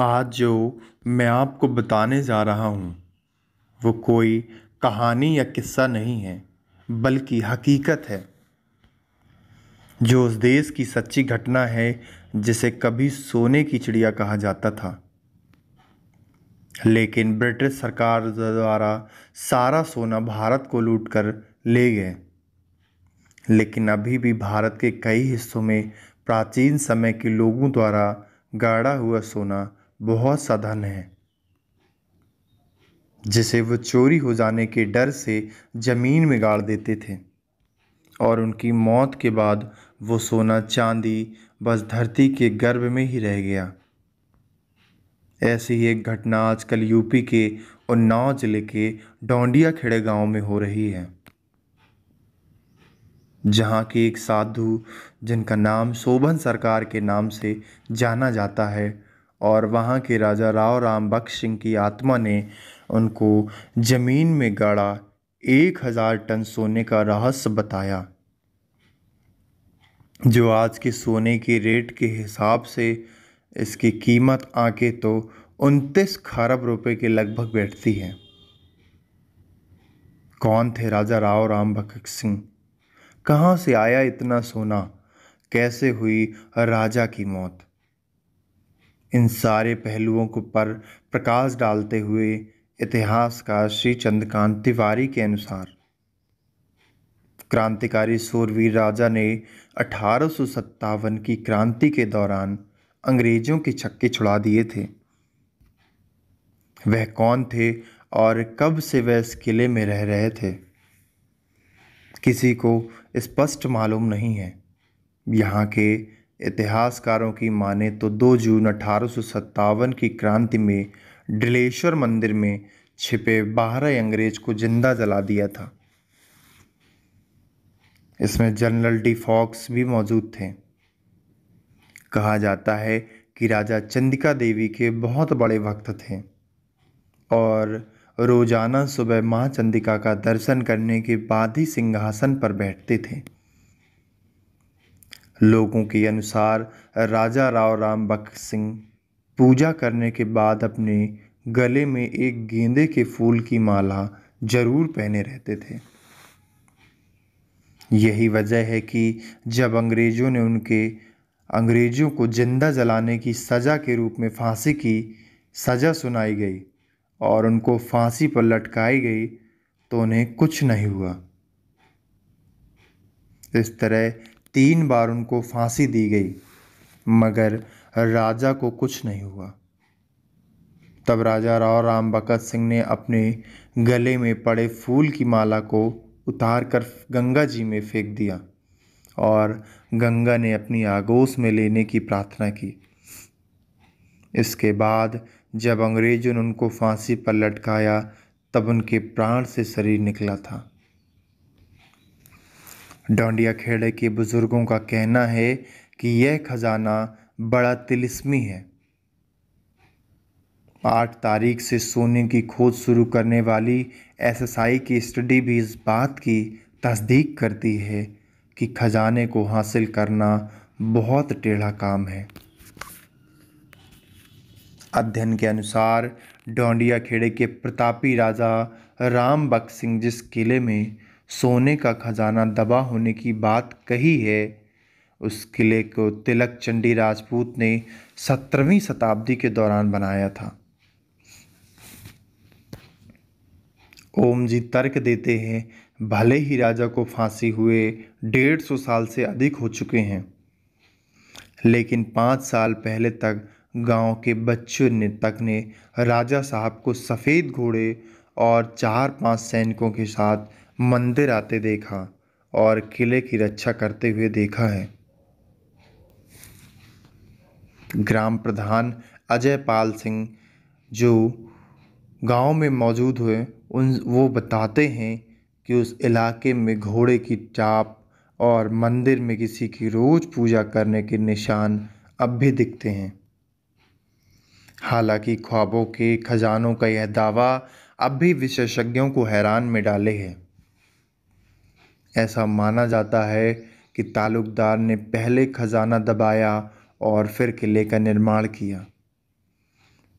आज जो मैं आपको बताने जा रहा हूँ वो कोई कहानी या किस्सा नहीं है, बल्कि हकीकत है, जो उस देश की सच्ची घटना है जिसे कभी सोने की चिड़िया कहा जाता था, लेकिन ब्रिटिश सरकार द्वारा सारा सोना भारत को लूटकर ले गए। लेकिन अभी भी भारत के कई हिस्सों में प्राचीन समय के लोगों द्वारा गाड़ा हुआ सोना बहुत सा धन है, जिसे वो चोरी हो जाने के डर से ज़मीन में गाड़ देते थे और उनकी मौत के बाद वो सोना चांदी बस धरती के गर्भ में ही रह गया। ऐसी ही एक घटना आजकल यूपी के उन्नाव जिले के डौंडियाखेड़े गांव में हो रही है, जहां के एक साधु जिनका नाम शोभन सरकार के नाम से जाना जाता है और वहां के राजा राव राम बख्श सिंह की आत्मा ने उनको ज़मीन में गाड़ा 1000 टन सोने का रहस्य बताया, जो आज के सोने के रेट के हिसाब से इसकी कीमत आके तो 29 खरब रुपए के लगभग बैठती है। कौन थे राजा राव राम बख्श सिंह? कहाँ से आया इतना सोना? कैसे हुई राजा की मौत? इन सारे पहलुओं को पर प्रकाश डालते हुए इतिहासकार श्री चंद्रकांत तिवारी के अनुसार क्रांतिकारी सोरवीर राजा ने 1857 की क्रांति के दौरान अंग्रेजों के छक्के छुड़ा दिए थे। वह कौन थे और कब से वह इस किले में रह रहे थे, किसी को स्पष्ट मालूम नहीं है। यहाँ के इतिहासकारों की माने तो 2 जून 1857 की क्रांति में डिलेश्वर मंदिर में छिपे 12 अंग्रेज को जिंदा जला दिया था। इसमें जनरल डी फॉक्स भी मौजूद थे। कहा जाता है कि राजा चंदिका देवी के बहुत बड़े भक्त थे और रोजाना सुबह माँ चंदिका का दर्शन करने के बाद ही सिंहासन पर बैठते थे। लोगों के अनुसार राजा राव राम बख्श सिंह पूजा करने के बाद अपने गले में एक गेंदे के फूल की माला जरूर पहने रहते थे। यही वजह है कि जब अंग्रेजों ने अंग्रेजों को जिंदा जलाने की सज़ा के रूप में फांसी की सज़ा सुनाई गई और उनको फांसी पर लटकाई गई तो उन्हें कुछ नहीं हुआ। इस तरह 3 बार उनको फांसी दी गई मगर राजा को कुछ नहीं हुआ। तब राजा राव राम बख्श सिंह ने अपने गले में पड़े फूल की माला को उतारकर गंगा जी में फेंक दिया और गंगा ने अपनी आगोश में लेने की प्रार्थना की। इसके बाद जब अंग्रेजों ने उनको फांसी पर लटकाया तब उनके प्राण से शरीर निकला था। डौंडियाखेड़े के बुजुर्गों का कहना है कि यह खजाना बड़ा तिलिस्मी है। 8 तारीख से सोने की खोज शुरू करने वाली SSI की स्टडी भी इस बात की तस्दीक करती है कि खजाने को हासिल करना बहुत टेढ़ा काम है। अध्ययन के अनुसार डौंडियाखेड़े के प्रतापी राजा राम बख्श सिंह जिस किले में सोने का खजाना दबा होने की बात कही है, उस किले को तिलक चंडी राजपूत ने 17वीं शताब्दी के दौरान बनाया था। ओम जी तर्क देते हैं, भले ही राजा को फांसी हुए 150 साल से अधिक हो चुके हैं, लेकिन 5 साल पहले तक गांव के बच्चों ने राजा साहब को सफ़ेद घोड़े और 4-5 सैनिकों के साथ मंदिर आते देखा और किले की रक्षा करते हुए देखा है। ग्राम प्रधान अजय पाल सिंह जो गांव में मौजूद हुए वो बताते हैं कि उस इलाके में घोड़े की चाप और मंदिर में किसी की रोज़ पूजा करने के निशान अब भी दिखते हैं। हालांकि ख्वाबों के खजानों का यह दावा अब भी विशेषज्ञों को हैरान में डाले है। ऐसा माना जाता है कि तालुकदार ने पहले खजाना दबाया और फिर किले का निर्माण किया।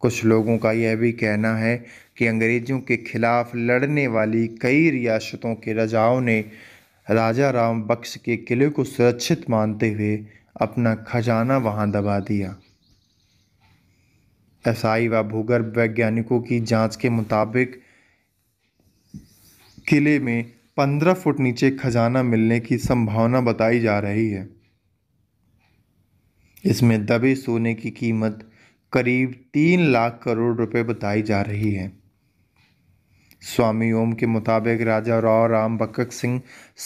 कुछ लोगों का यह भी कहना है कि अंग्रेज़ों के खिलाफ लड़ने वाली कई रियासतों के राजाओं ने राजा राम बख्श के किले को सुरक्षित मानते हुए अपना खजाना वहां दबा दिया। एसआई व भूगर्भ वैज्ञानिकों की जांच के मुताबिक किले में 15 फुट नीचे खजाना मिलने की संभावना बताई जा रही है। इसमें दबे सोने की कीमत करीब 3 लाख करोड़ रुपए बताई जा रही है। स्वामी ओम के मुताबिक राजा राव राम बख्श सिंह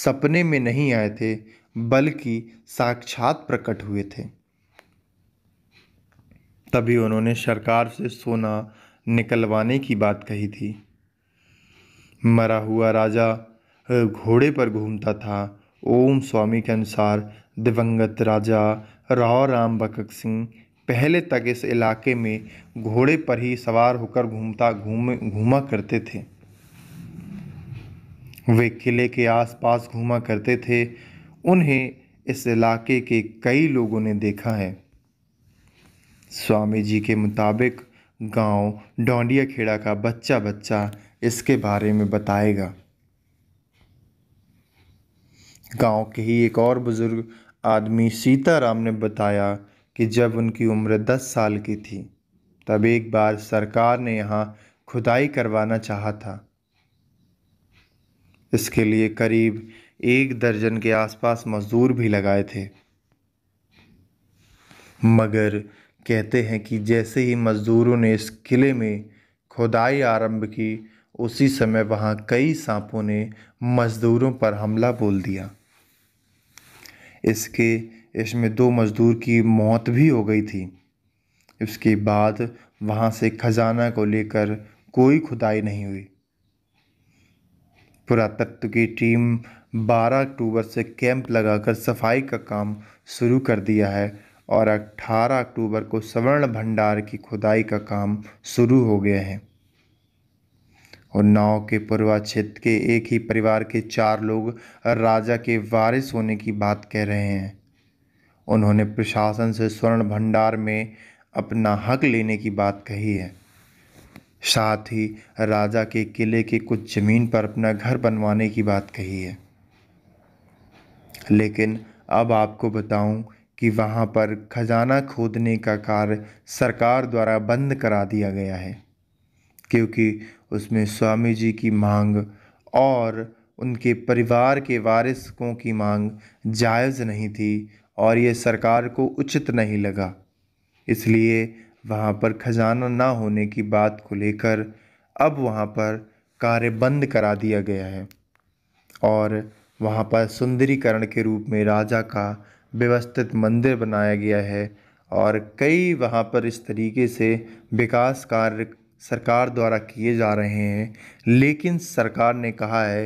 सपने में नहीं आए थे, बल्कि साक्षात प्रकट हुए थे। तभी उन्होंने सरकार से सोना निकलवाने की बात कही थी। मरा हुआ राजा घोड़े पर घूमता था। ओम स्वामी के अनुसार दिवंगत राजा राव राम बख्श सिंह पहले तक इस इलाके में घोड़े पर ही सवार होकर घूमा करते थे। वे किले के आसपास घूमा करते थे। उन्हें इस इलाके के कई लोगों ने देखा है। स्वामी जी के मुताबिक गांव डौंडियाखेड़ा का बच्चा बच्चा इसके बारे में बताएगा। गांव के ही एक और बुजुर्ग आदमी सीताराम ने बताया कि जब उनकी उम्र 10 साल की थी, तब एक बार सरकार ने यहाँ खुदाई करवाना चाहा था। इसके लिए करीब 1 दर्जन के आसपास मजदूर भी लगाए थे, मगर कहते हैं कि जैसे ही मजदूरों ने इस किले में खुदाई आरंभ की, उसी समय वहाँ कई सांपों ने मजदूरों पर हमला बोल दिया। इसमें 2 मजदूर की मौत भी हो गई थी। इसके बाद वहाँ से खजाना को लेकर कोई खुदाई नहीं हुई। पुरातत्व की टीम 12 अक्टूबर से कैंप लगाकर सफाई का काम शुरू कर दिया है और 18 अक्टूबर को स्वर्ण भंडार की खुदाई का काम शुरू हो गया है। उन्नाव के पूर्वा क्षेत्र के एक ही परिवार के 4 लोग राजा के वारिस होने की बात कह रहे हैं। उन्होंने प्रशासन से स्वर्ण भंडार में अपना हक लेने की बात कही है। साथ ही राजा के किले के कुछ ज़मीन पर अपना घर बनवाने की बात कही है। लेकिन अब आपको बताऊं कि वहां पर खजाना खोदने का कार्य सरकार द्वारा बंद करा दिया गया है, क्योंकि उसमें स्वामी जी की मांग और उनके परिवार के वारिसों की मांग जायज़ नहीं थी और ये सरकार को उचित नहीं लगा। इसलिए वहाँ पर खजाना ना होने की बात को लेकर अब वहाँ पर कार्य बंद करा दिया गया है और वहाँ पर सुंदरीकरण के रूप में राजा का व्यवस्थित मंदिर बनाया गया है और कई वहाँ पर इस तरीके से विकास कार्य सरकार द्वारा किए जा रहे हैं। लेकिन सरकार ने कहा है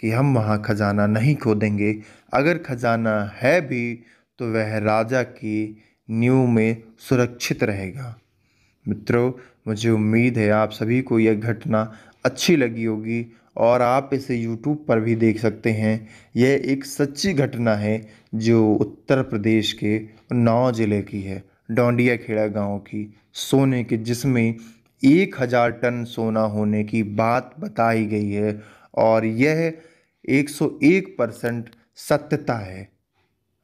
कि हम वहाँ खजाना नहीं खोदेंगे, अगर खजाना है भी तो वह राजा की नींव में सुरक्षित रहेगा। मित्रों, मुझे उम्मीद है आप सभी को यह घटना अच्छी लगी होगी और आप इसे YouTube पर भी देख सकते हैं। यह एक सच्ची घटना है जो उत्तर प्रदेश के उन्नाव जिले की है, डौंडियाखेड़ा गांव की। सोने के जिसमें 1000 टन सोना होने की बात बताई गई है और यह 101% सत्यता है।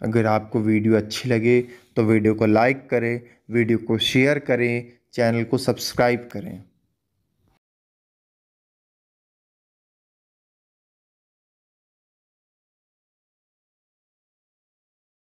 अगर आपको वीडियो अच्छी लगे तो वीडियो को लाइक करें, वीडियो को शेयर करें, चैनल को सब्सक्राइब करें।